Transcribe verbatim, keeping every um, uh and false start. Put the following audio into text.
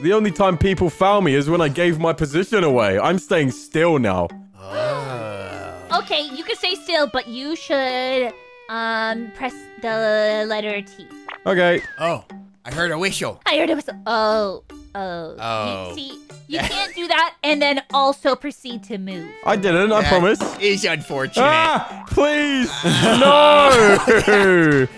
The only time people found me is when I gave my position away. I'm staying still now. Okay, you can stay still, but you should um press the letter T. Okay. Oh, I heard a whistle. I heard a whistle. Oh, oh. Oh. You, see, you can't do that and then also proceed to move. I didn't. I that promise. It's unfortunate. Ah, please. No.